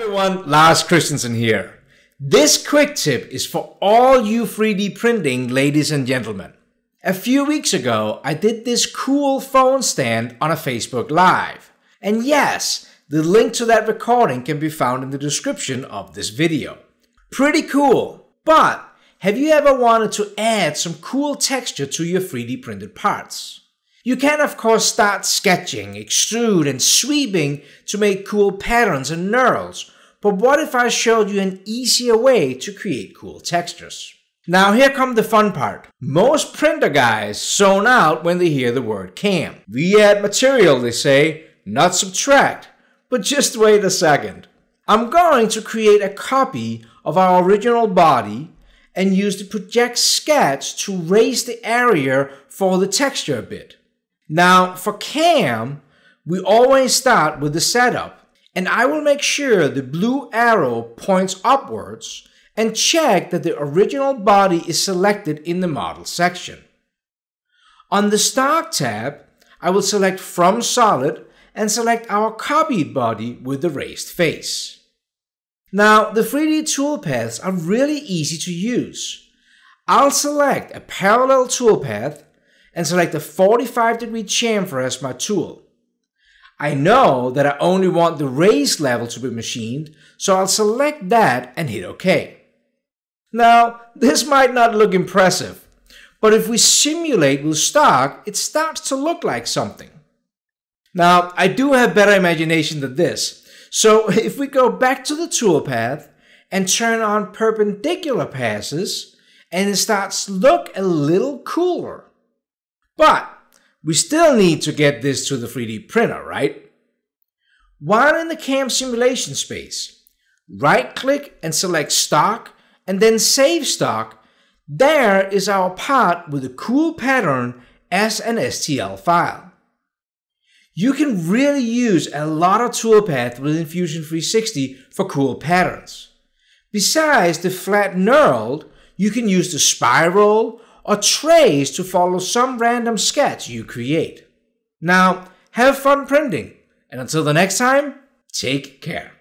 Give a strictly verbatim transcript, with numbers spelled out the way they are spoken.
everyone, Lars Christensen here. This quick tip is for all you three D printing ladies and gentlemen. A few weeks ago, I did this cool phone stand on a Facebook Live. And yes, the link to that recording can be found in the description of this video. Pretty cool, but have you ever wanted to add some cool texture to your three D printed parts? You can of course start sketching, extrude and sweeping to make cool patterns and knurls, but what if I showed you an easier way to create cool textures? Now here comes the fun part. Most printer guys zone out when they hear the word CAM. We add material, they say, not subtract, but just wait a second. I'm going to create a copy of our original body and use the project sketch to raise the area for the texture a bit. Now for CAM, we always start with the setup, and I will make sure the blue arrow points upwards and check that the original body is selected in the model section. On the Start tab, I will select From Solid and select our copied body with the raised face. Now the three D toolpaths are really easy to use. I'll select a parallel toolpath and select a forty-five degree chamfer as my tool. I know that I only want the raised level to be machined, so I'll select that and hit OK. Now, this might not look impressive, but if we simulate with stock, it starts to look like something. Now, I do have better imagination than this, so if we go back to the toolpath and turn on perpendicular passes, and it starts to look a little cooler. But we still need to get this to the three D printer, right? While in the CAM simulation space, right-click and select Stock and then Save Stock. There is our part with a cool pattern as an S T L file. You can really use a lot of toolpaths within Fusion three sixty for cool patterns. Besides the flat knurled, you can use the spiral or trace to follow some random sketch you create. Now, have fun printing, and until the next time, take care.